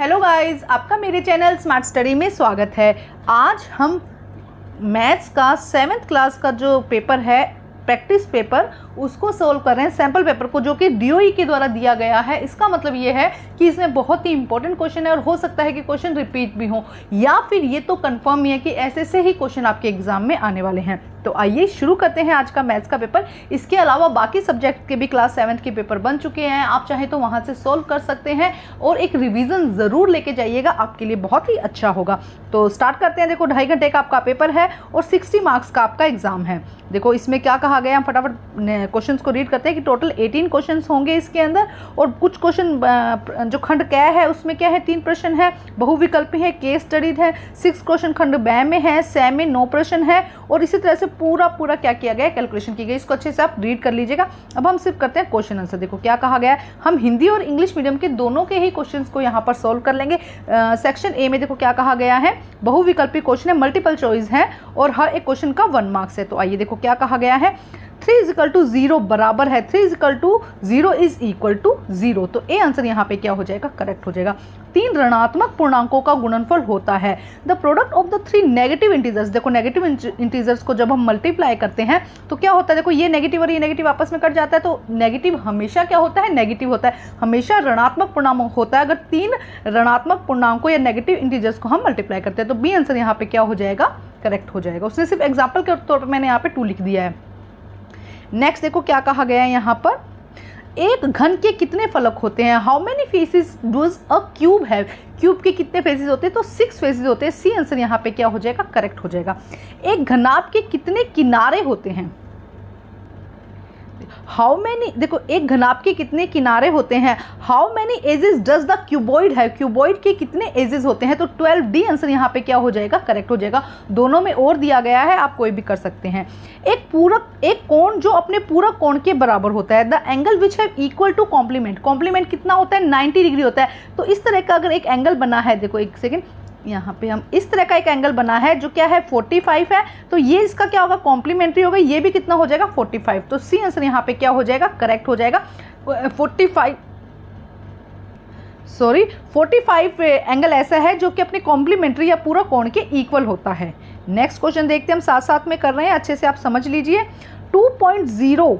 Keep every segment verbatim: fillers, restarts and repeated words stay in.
Hello guys, आपका मेरे channel smart study में स्वागत है। आज हम मैथ्स का सेवेंथ क्लास का जो पेपर है, प्रैक्टिस पेपर, उसको सोल्व कर रहे हैं। सैम्पल पेपर को, जो कि डीओई के द्वारा दिया गया है। इसका मतलब ये है कि इसमें बहुत ही इंपॉर्टेंट क्वेश्चन है और हो सकता है कि क्वेश्चन रिपीट भी हो, या फिर ये तो कंफर्म ही है कि ऐसे से ही क्वेश्चन आपके एग्जाम में आने वाले हैं। तो आइए शुरू करते हैं आज का मैथ्स का पेपर। इसके अलावा बाकी सब्जेक्ट के भी क्लास सेवन्थ के पेपर बन चुके हैं, आप चाहे तो वहाँ से सोल्व कर सकते हैं और एक रिविज़न ज़रूर लेके जाइएगा, आपके लिए बहुत ही अच्छा होगा। तो स्टार्ट करते हैं। देखो, ढाई घंटे का आपका पेपर है और सिक्सटी मार्क्स का आपका एग्ज़ाम है। देखो इसमें क्या कहा गया, हम फटाफट क्वेश्चंस को रीड करते हैं कि टोटल अठारह क्वेश्चंस होंगे इसके अंदर। और कुछ क्वेश्चन जो खंड क है उसमें क्या है, तीन प्रश्न है, बहुविकल्पी है, केस स्टडीड है। सिक्स क्वेश्चन खंड ब में है, स में नौ प्रश्न है। और इसी तरह से पूरा पूरा क्या किया गया, कैलकुलेशन की गई। इसको अच्छे से आप रीड कर लीजिएगा। अब हम सिर्फ करते हैं क्वेश्चन आंसर। देखो क्या कहा गया है, हम हिंदी और इंग्लिश मीडियम के दोनों के ही क्वेश्चन को यहाँ पर सोल्व कर लेंगे। सेक्शन ए में देखो क्या कहा गया है, बहुविकल्पी क्वेश्चन है, मल्टीपल चॉइस है और हर एक क्वेश्चन का वन मार्क्स है। तो आइए देखो क्या कहा गया है, three is equal to zero बराबर है, three is equal to zero is equal to zero. तो ए आंसर यहाँ पे क्या हो जाएगा, करेक्ट हो जाएगा। तीन ऋणात्मक पूर्णांकों का गुणनफल होता है, the product of the three negative integers. देखो नेगेटिव इंटीजर्स को जब हम मल्टीप्लाई करते हैं तो क्या होता है, देखो ये नेगेटिव और ये नेगेटिव आपस में कट जाता है, तो नेगेटिव हमेशा क्या होता है, नेगेटिव होता है, हमेशा ऋणात्मक पूर्णांक होता है। अगर तीन ऋणात्मक पूर्णांकों या नेगेटिव इंटीजर्स को हम मल्टीप्लाई करते हैं तो बी आंसर यहाँ पे क्या हो जाएगा, करेक्ट हो जाएगा। उसने सिर्फ एग्जाम्पल के तौर पर मैंने यहाँ पे टू लिख दिया है। नेक्स्ट देखो क्या कहा गया है यहाँ पर, एक घन के कितने फलक होते हैं, how many faces does a cube have. Cube के कितने फेसेस होते हैं, तो सिक्स फेसेस होते हैं। सी आंसर यहाँ पे क्या हो जाएगा, करेक्ट हो जाएगा। एक घनाभ के कितने किनारे होते हैं, हाउ मैनी, देखो एक घनाभ के कितने किनारे होते हैं, how many edges does the cuboid है, क्यूबॉइड के कितने एजेस होते हैं। तो ट्वेल्व डी आंसर यहाँ पे क्या हो जाएगा, करेक्ट हो जाएगा। दोनों में और दिया गया है, आप कोई भी कर सकते हैं। एक पूरक, एक कोण जो अपने पूरक कोण के बराबर होता है, द एंगल विच है इक्वल टू कॉम्प्लीमेंट। कॉम्प्लीमेंट कितना होता है, नाइन्टी डिग्री होता है। तो इस तरह का अगर एक एंगल बना है, देखो एक सेकेंड, यहाँ पे हम इस तरह का एक एंगल बना है जो क्या है, पैंतालीस है। तो ये इसका क्या होगा, कॉम्प्लीमेंट्री होगा। ये भी कितना हो जाएगा, पैंतालीस। तो सी आंसर यहाँ पे क्या हो जाएगा, करेक्ट हो जाएगा। पैंतालीस सॉरी पैंतालीस एंगल ऐसा है जो कि अपने कॉम्प्लीमेंट्री या पूरा कोण के इक्वल होता है। नेक्स्ट क्वेश्चन देखते हैं, हम साथ साथ में कर रहे हैं, अच्छे से आप समझ लीजिए। Two point zero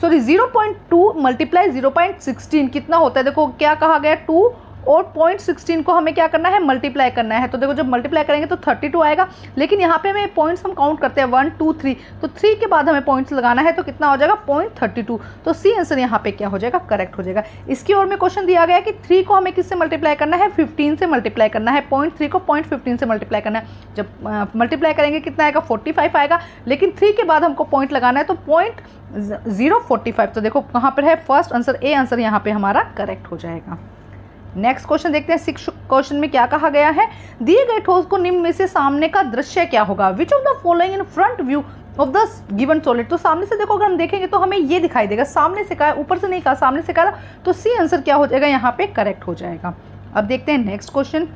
sorry zero point two multiply zero point sixteen कितना होता है। देखो क्या कहा गया, टू और पॉइंट सिक्सटीन को हमें क्या करना है, मल्टीप्लाई करना है। तो देखो जब मल्टीप्लाई करेंगे तो थर्टी टू आएगा, लेकिन यहाँ पे हमें पॉइंट्स हम काउंट करते हैं, वन टू थ्री, तो थ्री के बाद हमें पॉइंट्स लगाना है। तो कितना हो जाएगा, पॉइंट थर्टी टू। तो सी आंसर यहाँ पे क्या हो जाएगा, करेक्ट हो जाएगा। इसकी ओर में क्वेश्चन दिया गया है कि थ्री को हमें किससे मल्टीप्लाई करना है, फिफ्टीन से मल्टीप्लाई करना है। पॉइंट थ्री को पॉइंट फिफ्टीन से मल्टीप्लाई करना है। जब मल्टीप्लाई करेंगे कितना आएगा, फोर्टी फाइव आएगा, लेकिन थ्री के बाद हमको पॉइंट लगाना है, तो पॉइंट जीरो फोर्टी फाइव। तो देखो कहाँ पर है, फर्स्ट आंसर ए आंसर यहाँ पे हमारा करेक्ट हो जाएगा। नेक्स्ट क्वेश्चन देखते हैं, सिक्स क्वेश्चन में क्या कहा गया है, दिए गए ठोस को निम्न में से सामने का दृश्य क्या होगा, which of the following in front view of the given solid. तो सामने से देखो अगर हम देखेंगे तो हमें ये दिखाई देगा, सामने से कहा, ऊपर से नहीं कहा, सामने से कहा। तो सी आंसर क्या हो जाएगा, यहाँ पे करेक्ट हो जाएगा। अब देखते हैं नेक्स्ट क्वेश्चन।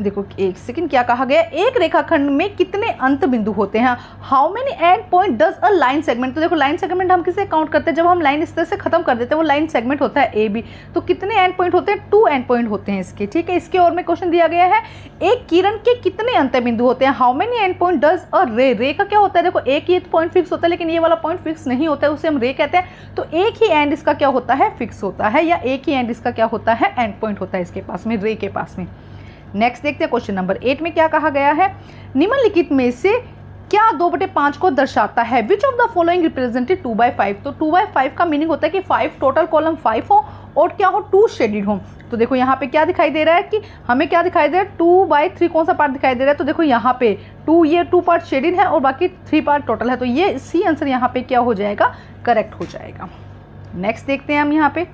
देखो एक सेकंड, क्या कहा गया, एक रेखाखंड में कितने अंत बिंदु होते हैं, how many end point does a line segment. तो देखो लाइन सेगमेंट हम किसे काउंट करते हैं, जब हम लाइन इस तरह से खत्म कर देते हैं वो लाइन सेगमेंट होता है ए बी। तो कितने एंड पॉइंट होते हैं, टू एंड पॉइंट होते हैं इसके, ठीक है। इसके और में क्वेश्चन दिया गया है, एक किरण के कितने अंत बिंदु होते हैं, how many end point does a ray. Ray का क्या होता है, देखो एक ही पॉइंट फिक्स होता है, लेकिन ये वाला पॉइंट फिक्स नहीं होता है, उसे हम रे कहते हैं। तो एक ही एंड इसका क्या होता है, फिक्स होता है, या एक ही एंड इसका क्या होता है, एंड पॉइंट होता है इसके पास में, रे के पास में। नेक्स्ट देखते हैं क्वेश्चन नंबर एट में क्या कहा गया है, निम्नलिखित में से क्या दो बटे पाँच को दर्शाता है, which of the following represented two by five. तो टू बाई फाइव का मीनिंग होता है कि फाइव टोटल कॉलम फाइव हो और क्या हो, टू शेडेड हो। तो देखो यहाँ पे क्या दिखाई दे रहा है कि हमें क्या दिखाई दे रहा है, टू बाई थ्री कौन सा पार्ट दिखाई दे रहा है। तो देखो यहाँ पे टू, ये टू पार्ट शेडेड है और बाकी थ्री पार्ट टोटल है। तो ये सी आंसर यहाँ पे क्या हो जाएगा, करेक्ट हो जाएगा। नेक्स्ट देखते हैं हम यहाँ पे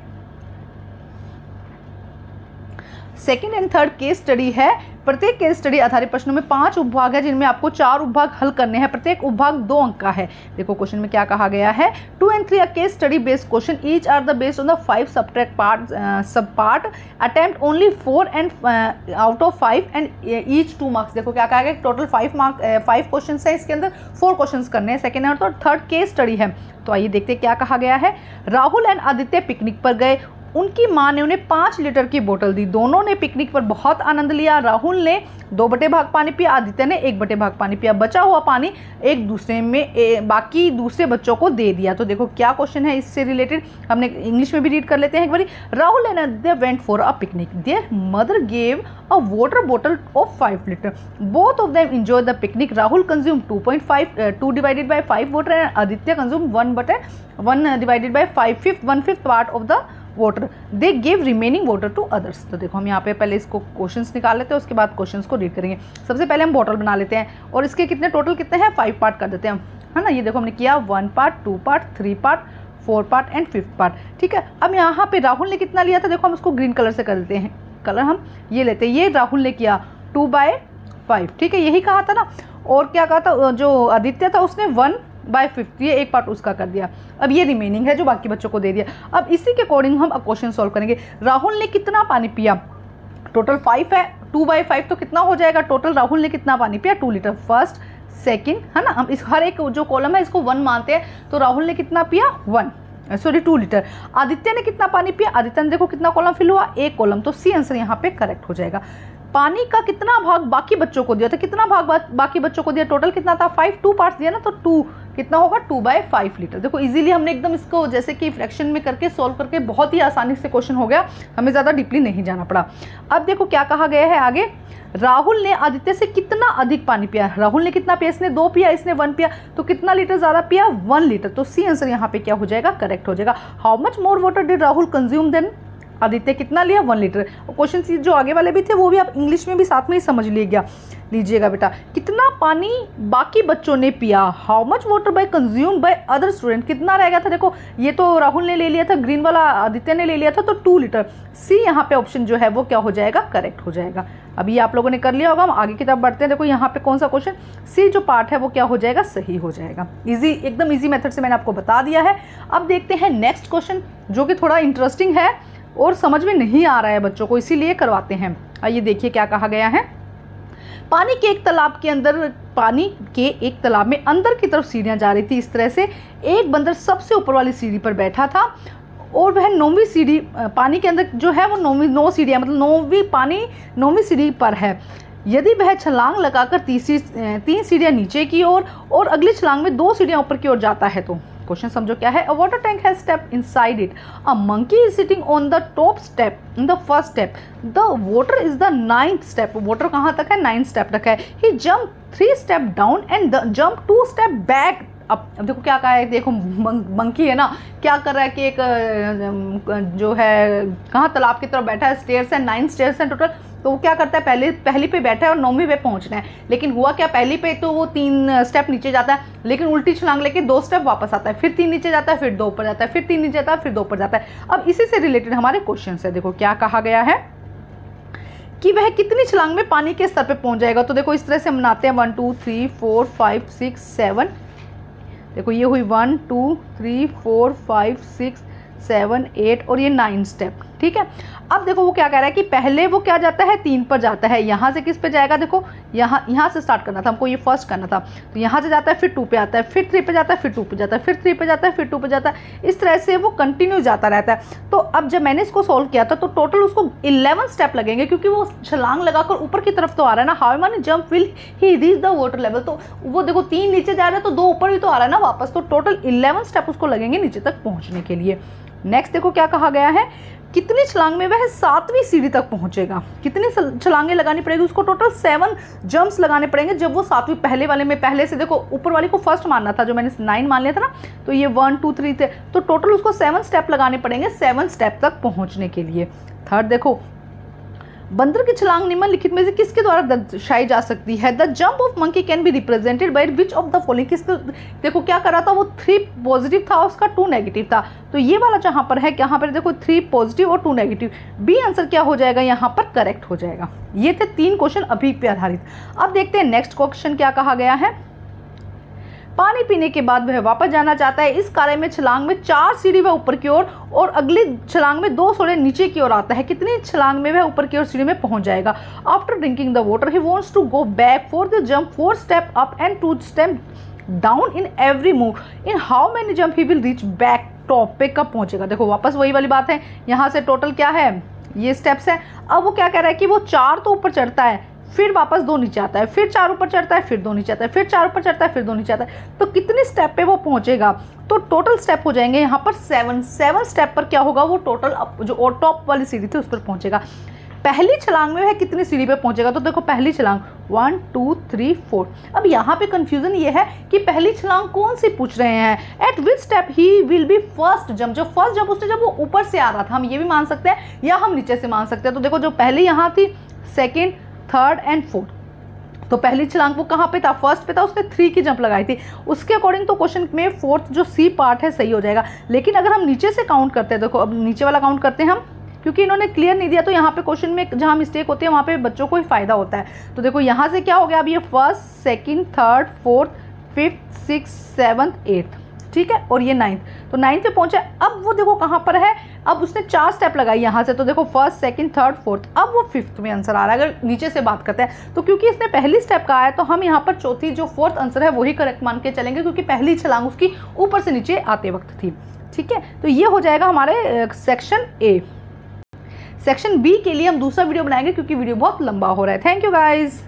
second and third case study है। प्रत्येक केस स्टडी आधारित प्रश्नों में पांच उपभाग है, जिनमें आपको चार उपभाग हल करने हैं। प्रत्येक उपभाग दो अंक का है। देखो क्वेश्चन में क्या कहा गया है, two and three a case study based question, each are the based on the five subtract part sub part attempt only four and out of five and each two marks. देखो क्या कहा गया, total five marks five question है, इसके अंदर four question करने हैं। Second और थर्ड केस स्टडी है। तो आइए देखते क्या कहा गया है। राहुल एंड आदित्य पिकनिक पर गए, उनकी माँ ने उन्हें पाँच लीटर की बोतल दी, दोनों ने पिकनिक पर बहुत आनंद लिया। राहुल ने दो बटे भाग पानी पिया, आदित्य ने एक बटे भाग पानी पिया। बचा हुआ पानी एक दूसरे में ए, बाकी दूसरे बच्चों को दे दिया। तो देखो क्या क्वेश्चन है इससे रिलेटेड, हमने इंग्लिश में भी रीड कर लेते हैं एक बार। Rahul and Aditya went for a picnic, their mother gave a water bottle of five litre, both of them enjoy the picnic. Rahul consume two point five two divided by five water and Aditya consume one बटे one divided by five fifth one fifth part of the water, they give remaining water to others. तो देखो हम यहाँ पे पहले इसको questions निकाल लेते हैं, उसके बाद क्वेश्चंस को रीड करेंगे। सबसे पहले हम बॉटल बना लेते हैं और इसके कितने टोटल कितने हैं, फाइव पार्ट कर देते हैं, है ना। ये देखो हमने किया one part, two part, three part, four part and fifth part, ठीक है। अब यहाँ पे राहुल ने कितना लिया था, देखो हम उसको ग्रीन कलर से कर देते हैं, कलर हम ये लेते हैं। ये राहुल ने किया टू बाय फाइव, ठीक है, यही कहा था ना। और क्या कहा था, जो आदित्य था उसने वन बाय फिफ्थ, ये एक पार्ट उसका कर दिया। अब ये रिमेनिंग है जो बाकी बच्चों को दे दिया। अब इसी के अकॉर्डिंग हम क्वेश्चन सॉल्व करेंगे। राहुल ने कितना पानी पिया, टोटल फाइव है, टू बाई फाइव तो कितना हो जाएगा टोटल, राहुल ने कितना पानी पिया, टू लीटर। फर्स्ट सेकंड, है ना, हम इस हर एक जो कॉलम है इसको वन मानते हैं, तो राहुल ने कितना पिया, one sorry two litre. Aditya ने कितना पानी पिया, आदित्य ने देखो कितना कॉलम फिल हुआ, एक कॉलम, तो सी आंसर यहाँ पे करेक्ट हो जाएगा। पानी का कितना भाग बाकी बच्चों को दिया था, कितना भाग बाकी बच्चों को दिया, टोटल कितना था फाइव, टू पार्ट्स दिया ना, तो टू कितना होगा, टू बाय फाइव लीटर। देखो इजीली हमने एकदम इसको जैसे कि फ्रैक्शन में करके सॉल्व करके बहुत ही आसानी से क्वेश्चन हो गया, हमें ज़्यादा डीपली नहीं जाना पड़ा। अब देखो क्या कहा गया है आगे, राहुल ने आदित्य से कितना अधिक पानी पिया, राहुल ने कितना पिया, इसने दो पिया, इसने वन पिया, तो कितना लीटर ज़्यादा पिया, वन लीटर। तो सी आंसर यहाँ पे क्या हो जाएगा, करेक्ट हो जाएगा। How much more water did Rahul consume than Aditya, कितना लिया, वन लीटर। क्वेश्चन जो आगे वाले भी थे वो भी आप इंग्लिश में भी साथ में ही समझ लीजिएगा लीजिएगा बेटा। कितना पानी बाकी बच्चों ने पिया, how much water by consume by other student, कितना रह गया था, देखो ये तो राहुल ने ले लिया था, ग्रीन वाला आदित्य ने ले लिया था, तो टू लीटर। सी यहाँ पे ऑप्शन जो है वो क्या हो जाएगा, करेक्ट हो जाएगा। अभी आप लोगों ने कर लिया होगा, हम आगे की तरफ बढ़ते हैं। देखो यहाँ पे कौन सा क्वेश्चन, सी जो पार्ट है वो क्या हो जाएगा, सही हो जाएगा। ईजी, एकदम ईजी मेथड से मैंने आपको बता दिया है। अब देखते हैं नेक्स्ट क्वेश्चन, जो कि थोड़ा इंटरेस्टिंग है और समझ में नहीं आ रहा है बच्चों को, इसीलिए करवाते हैं। आइए देखिए क्या कहा गया है। पानी के एक तालाब के अंदर पानी के एक तालाब में अंदर की तरफ सीढ़ियाँ जा रही थी। इस तरह से एक बंदर सबसे ऊपर वाली सीढ़ी पर बैठा था और वह नौवीं सीढ़ी, पानी के अंदर जो है वो नौवीं नौ सीढ़ियाँ मतलब नौवीं पानी नौवीं सीढ़ी पर है। यदि वह छलांग लगाकर तीसरी तीन सीढ़ियाँ नीचे की ओर और, और अगली छलांग में दो सीढ़ियाँ ऊपर की ओर जाता है। तो क्वेश्चन समझो क्या है, a water tank has step inside it, a monkey is sitting on the top step in the first step, the water is the ninth step, वाटर कहाँ तक है, नाइन्थ स्टेप तक है। He jump three step down and jump two step back. अब देखो क्या कहा है, देखो मंकी है ना, क्या कर रहा है कि एक जो है कहाँ तालाब की तरफ बैठा है, स्टेयर्स है, नाइन स्टेयर्स हैं टोटल, तो वो क्या करता है, पहले पहली पे बैठा है और नौवीं पे पहुँचना है, लेकिन हुआ क्या, पहली पे तो वो तीन स्टेप नीचे जाता है, लेकिन उल्टी छलांग लेके दो स्टेप वापस आता है, फिर तीन नीचे जाता है, फिर दो ऊपर जाता है, फिर तीन नीचे जाता है, फिर दो ऊपर जाता है। अब इसी से रिलेटेड हमारे क्वेश्चन है। देखो क्या कहा गया है कि वह कितनी छलांग में पानी के स्तर पर पहुँच जाएगा। तो देखो इस तरह से मनाते हैं, one two three four five six seven, देखो ये हुई one two three four five six seven eight और ये नाइन स्टेप, ठीक है। अब देखो वो क्या कह रहा है कि पहले वो क्या जाता है, तीन पर जाता है, यहाँ से किस पे जाएगा, देखो यहाँ यहाँ से स्टार्ट करना था हमको, ये फर्स्ट करना था, तो यहाँ से जाता है, फिर टू पे आता है, फिर थ्री पे जाता है, फिर टू पे जाता है, फिर थ्री पे जाता है, फिर टू पे जाता है, इस तरह से वो कंटिन्यू जाता रहता है। तो अब जब मैंने इसको सॉल्व किया था तो टोटल उसको इलेवन स्टेप लगेंगे, क्योंकि वो छलांग लगाकर ऊपर की तरफ तो आ रहा है ना। How many jump will he reach the water level, तो वो देखो तीन नीचे जा रहा है तो दो ऊपर ही तो आ रहा है ना वापस, तो टोटल इलेवन स्टेप उसको लगेंगे नीचे तक पहुँचने के लिए। नेक्स्ट देखो क्या कहा गया है, कितनी छलांग में वह सातवीं सीढ़ी तक पहुंचेगा, कितनी छलांगें लगानी पड़ेगी उसको, टोटल सेवन जंप्स लगाने पड़ेंगे जब वो सातवीं, पहले वाले में पहले से देखो ऊपर वाले को फर्स्ट मानना था, जो मैंने नाइन मान लिया था ना, तो ये वन टू थ्री थे, तो टोटल उसको सेवन स्टेप लगाने पड़ेंगे सेवन स्टेप तक पहुंचने के लिए। थर्ड देखो, बंदर की छलांग निम्नलिखित में से किसके द्वारा दर्शाई जा सकती है? The jump of monkey can be represented by which of the following. किस, देखो क्या कर रहा था वो, थ्री पॉजिटिव था उसका, टू नेगेटिव था, तो ये वाला जहाँ पर है यहाँ पर देखो थ्री पॉजिटिव और टू नेगेटिव, बी आंसर क्या हो जाएगा यहाँ पर करेक्ट हो जाएगा। ये थे तीन क्वेश्चन अभी पे आधारित। अब देखते हैं नेक्स्ट क्वेश्चन क्या कहा गया है। पानी पीने के बाद वह वापस जाना चाहता है, इस कार्य में छलांग में चार सीढ़ी वह ऊपर की ओर और अगली छलांग में दो सोड़े नीचे की ओर आता है, कितनी छलांग में वह ऊपर की ओर सीढ़ी में पहुंच जाएगा? After drinking the water he wants to go back for the jump four step up and two step down in every move, in how many jump he will reach back top पे कब पहुंचेगा? देखो वापस वही वाली बात है, यहाँ से टोटल क्या है ये स्टेप्स है। अब वो क्या कह रहा है कि वो चार तो ऊपर चढ़ता है फिर वापस दो नीचे आता है, फिर चार ऊपर चढ़ता है फिर दो नीचे आता है, फिर चार ऊपर चढ़ता है फिर दो नीचे आता है, तो कितने स्टेप पे वो पहुंचेगा? तो टोटल स्टेप हो जाएंगे यहाँ पर सेवन, सेवन स्टेप पर क्या होगा वो टोटल जो और टॉप वाली सीढ़ी थी उस पर पहुंचेगा। पहली छलांग में वह कितनी सीढ़ी पे पहुंचेगा? तो देखो पहली छलांग वन टू थ्री फोर। अब यहाँ पे कंफ्यूजन ये है कि पहली छलांग कौन सी पूछ रहे हैं, at which step he will be first jump, जो फर्स्ट जंप उसने जब वो ऊपर से आ रहा था हम ये भी मान सकते हैं या हम नीचे से मान सकते हैं। तो देखो जो पहले यहाँ थी सेकेंड थर्ड एंड फोर्थ, तो पहली छलांग वो कहाँ पे था? फर्स्ट पे था, उसने थ्री की जंप लगाई थी, उसके अकॉर्डिंग तो क्वेश्चन में फोर्थ जो सी पार्ट है सही हो जाएगा। लेकिन अगर हम नीचे से काउंट करते हैं, देखो अब नीचे वाला काउंट करते हैं हम, क्योंकि इन्होंने क्लियर नहीं दिया तो यहाँ पे क्वेश्चन में जहाँ मिस्टेक होती है वहाँ पे बच्चों को ही फायदा होता है। तो देखो यहाँ से क्या हो गया, अब ये first second third fourth fifth six seventh eighth, ठीक है, और ये नाइन्थ, तो नाइन्थ पे पहुंचा। अब वो देखो कहाँ पर है, अब उसने चार स्टेप लगाई यहाँ से, तो देखो फर्स्ट सेकंड थर्ड फोर्थ, अब वो फिफ्थ में आंसर आ रहा है अगर नीचे से बात करते हैं तो, क्योंकि इसने पहली स्टेप कहा है तो हम यहाँ पर चौथी जो फोर्थ आंसर है वही करेक्ट मान के चलेंगे, क्योंकि पहली छलांग उसकी ऊपर से नीचे आते वक्त थी। ठीक है, तो ये हो जाएगा हमारे सेक्शन ए। सेक्शन बी के लिए हम दूसरा वीडियो बनाएंगे क्योंकि वीडियो बहुत लंबा हो रहा है। Thank you guys.